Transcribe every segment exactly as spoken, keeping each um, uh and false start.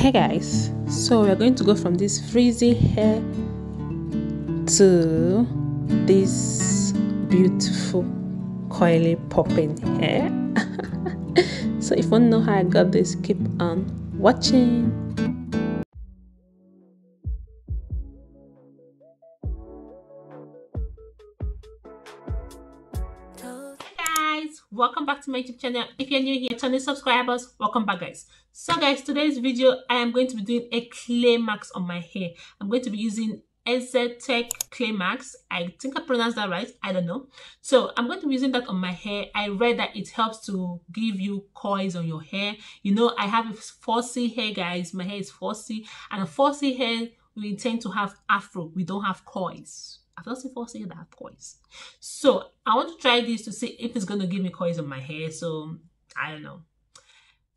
Hey guys, so we're going to go from this frizzy hair to this beautiful coily popping hair. So if you want to know how I got this, keep on watching. Welcome back to my YouTube channel. If you're new here, turn in subscribers. Welcome back, guys. So guys, today's video I am going to be doing a clay mask on my hair. I'm going to be using Aztec clay mask. I think I pronounced that right, I don't know. So I'm going to be using that on my hair. I read that it helps to give you coils on your hair. You know, I have fussy hair, guys. My hair is fussy, and a fussy hair we intend to have afro. We don't have coils. I've not seen four C that have coils. So I want to try this to see if it's going to give me coils on my hair. So I don't know.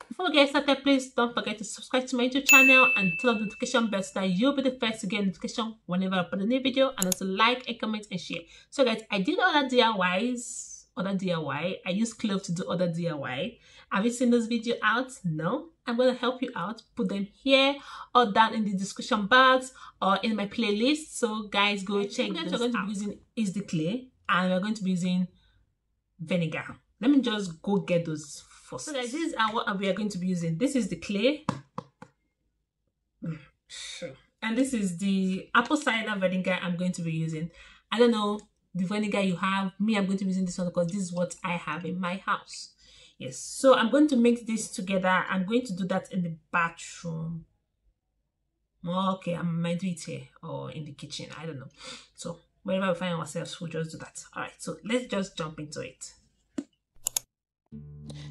Before we get started, please don't forget to subscribe to my YouTube channel and turn on the notification bell so that you'll be the first to get a notification whenever I upload a new video, and also like and comment and share. So guys, I did other D I Ys, other D I Y. I use clothes to do other D I Y. Have you seen those videos out? No? I'm going to help you out. Put them here or down in the description box or in my playlist. So guys, go check this out. What we're going to be using is the clay, and we're going to be using vinegar. Let me just go get those first. So guys, these are what we are going to be using. This is the clay, and this is the apple cider vinegar I'm going to be using. I don't know the vinegar you have. Me, I'm going to be using this one because this is what I have in my house. Yes, so I'm going to mix this together. I'm going to do that in the bathroom. Okay, I might do it here or in the kitchen, I don't know. So wherever we find ourselves, we'll just do that. All right, so let's just jump into it.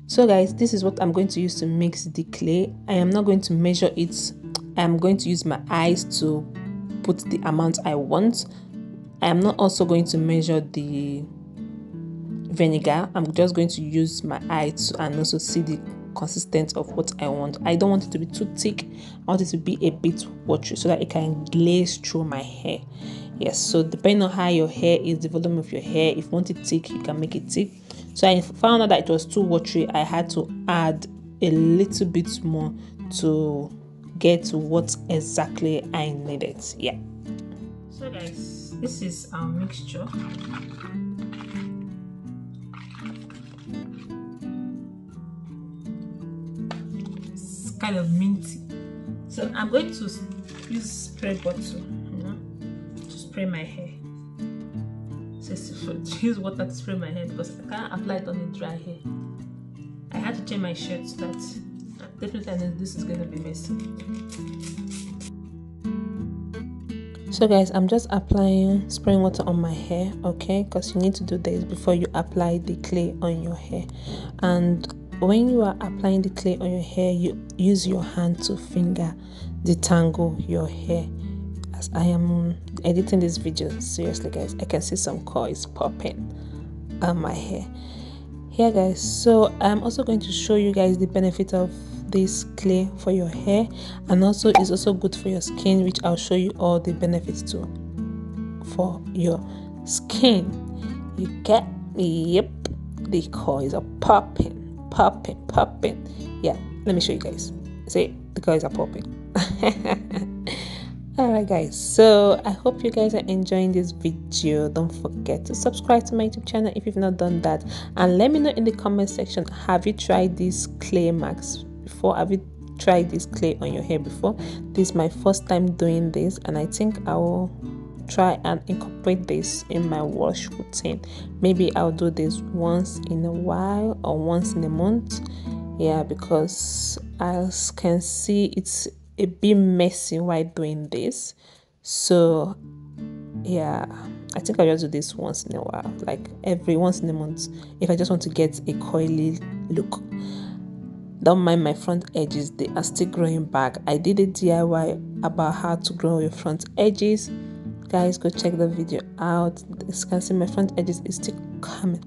So guys, this is what I'm going to use to mix the clay. I am not going to measure it. I'm going to use my eyes to put the amount I want. I am not also going to measure the vinegar. I'm just going to use my eye to and also see the consistency of what I want. I don't want it to be too thick. I want it to be a bit watery so that it can glaze through my hair. Yes, so depending on how your hair is, the volume of your hair, if you want it thick, you can make it thick. So I found out that it was too watery. I had to add a little bit more to get what exactly I needed. Yeah, so guys, this is our mixture. Kind of minty, so I'm going to use spray bottle, you know, to spray my hair. So, so use water to spray my hair because I can't apply it on the dry hair. I had to change my shirt so that definitely I know this is going to be messy. So guys, I'm just applying spraying water on my hair, okay, because you need to do this before you apply the clay on your hair. And when you are applying the clay on your hair, you use your hand to finger detangle your hair. As I am editing this video, seriously guys, I can see some coils popping on my hair here, guys. So I'm also going to show you guys the benefit of this clay for your hair, and also it's also good for your skin, which I'll show you all the benefits too for your skin. You get, yep, the coils are popping, popping, popping. Yeah, let me show you guys. See, the coils are popping. All right guys, so I hope you guys are enjoying this video. Don't forget to subscribe to my YouTube channel if you've not done that, and let me know in the comment section, have you tried this clay mask before? Have you tried this clay on your hair before? This is my first time doing this, and I think I will try and incorporate this in my wash routine. Maybe I'll do this once in a while or once in a month. Yeah, because as can see, it's a bit messy while doing this. So yeah, I think I'll just do this once in a while, like every once in a month, if I just want to get a coily look. Don't mind my front edges, they are still growing back. I did a D I Y about how to grow your front edges. Guys, go check the video out. As you can see, my front edges is still coming.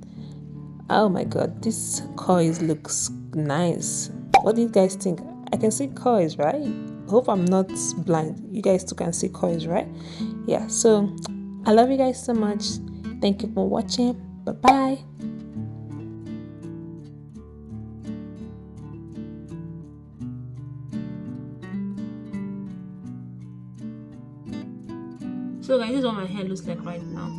Oh my god, this coils looks nice. What do you guys think? I can see coils, right? Hope I'm not blind. You guys too can see coils, right? Yeah, so I love you guys so much. Thank you for watching. Bye bye. So guys, this is what my hair looks like right now.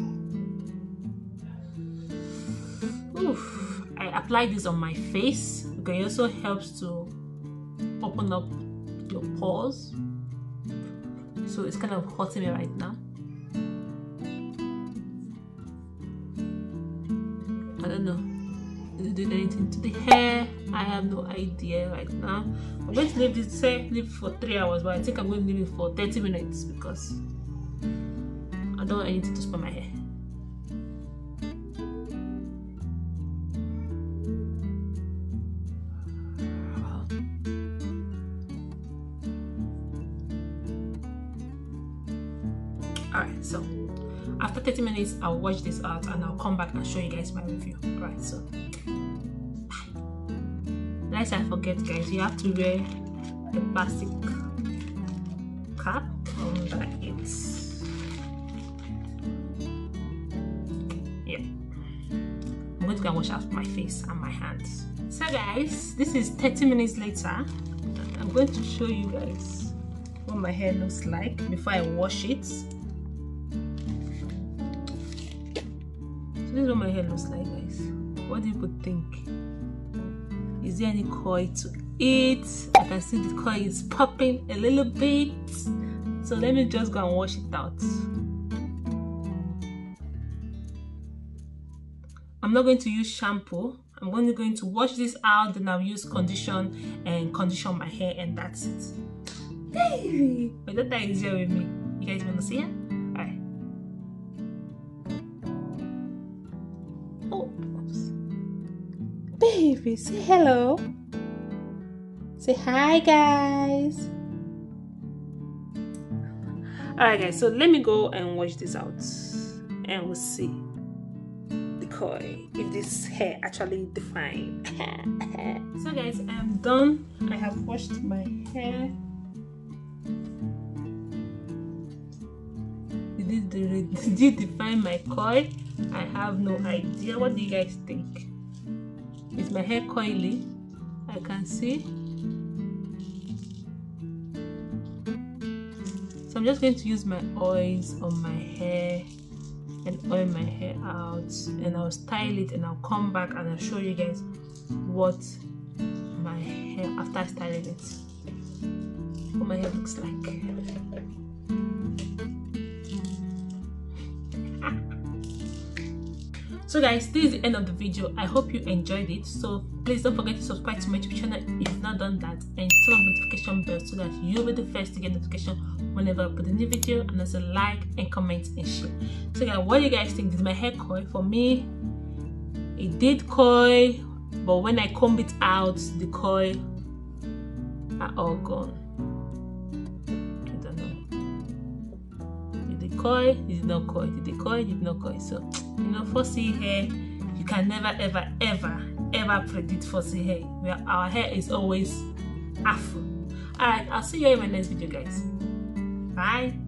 Oof. I apply this on my face. Okay, it also helps to open up your pores. So it's kind of hurting me right now. I don't know. Is it doing anything to the hair? I have no idea right now. I'm going to leave this hair leave for three hours, but I think I'm going to leave it for thirty minutes because I don't want anything to spoil my hair. Alright, so after thirty minutes I'll watch this out and I'll come back and show you guys my review. Alright, so bye. Lest I forget, guys, you have to wear the plastic cap on the ends. Yeah. I'm going to go and wash out my face and my hands. So guys, this is thirty minutes later. I'm going to show you guys what my hair looks like before I wash it. This is what my hair looks like, guys. What do you think? Is there any coil to it? I can see the coil is popping a little bit. So let me just go and wash it out. I'm not going to use shampoo. I'm only going to wash this out, then I'll use condition and condition my hair, and that's it. Hey! My daughter is here with me. You guys want to see her? Baby, say hello. Say hi, guys. Alright, guys, so let me go and wash this out and we'll see the coil, if this hair actually defined. So guys, I am done. I have washed my hair. Did it, did it define my coil? I have no idea. What do you guys think? Is my hair coily? I can see. So I'm just going to use my oils on my hair and oil my hair out, and I'll style it and I'll come back and I'll show you guys what my hair after I styled it, what my hair looks like. So guys, this is the end of the video. I hope you enjoyed it. So please don't forget to subscribe to my YouTube channel if you've not done that, and turn on the notification bell so that you'll be the first to get notification whenever I put a new video, and also like and comment and share. So guys, what do you guys think? Did my hair coil? For me, it did coil, but when I comb it out, the coil are all gone. I don't know. Did it coil? Did it not coil? Did it coil? Did it not coil? So you know, fussy hair, you can never ever ever ever predict fussy hair. Well, our hair is always afro. Alright, I'll see you in my next video, guys. Bye.